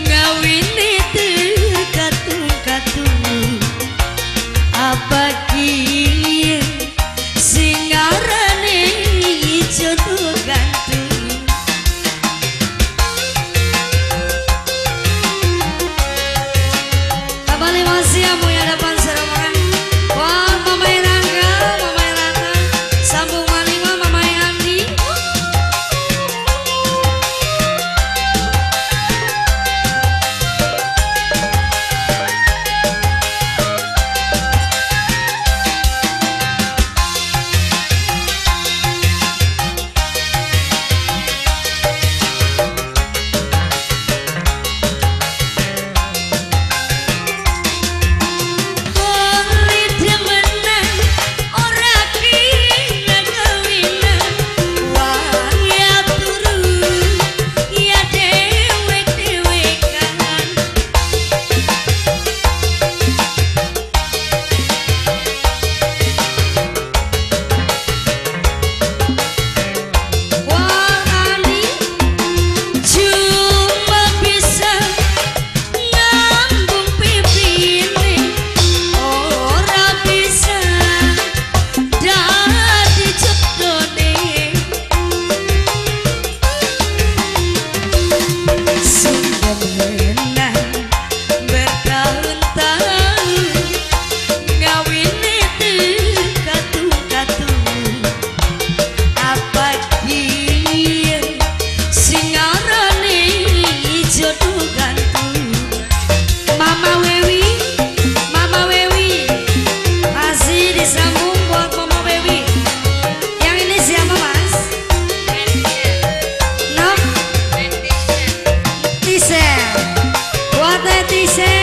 ngawini terkatung-katung, apa kini singarane jodoh gantung. Kembali masih amu yang depan seromongan. Wah, Mama Irangga sambung buat netizen.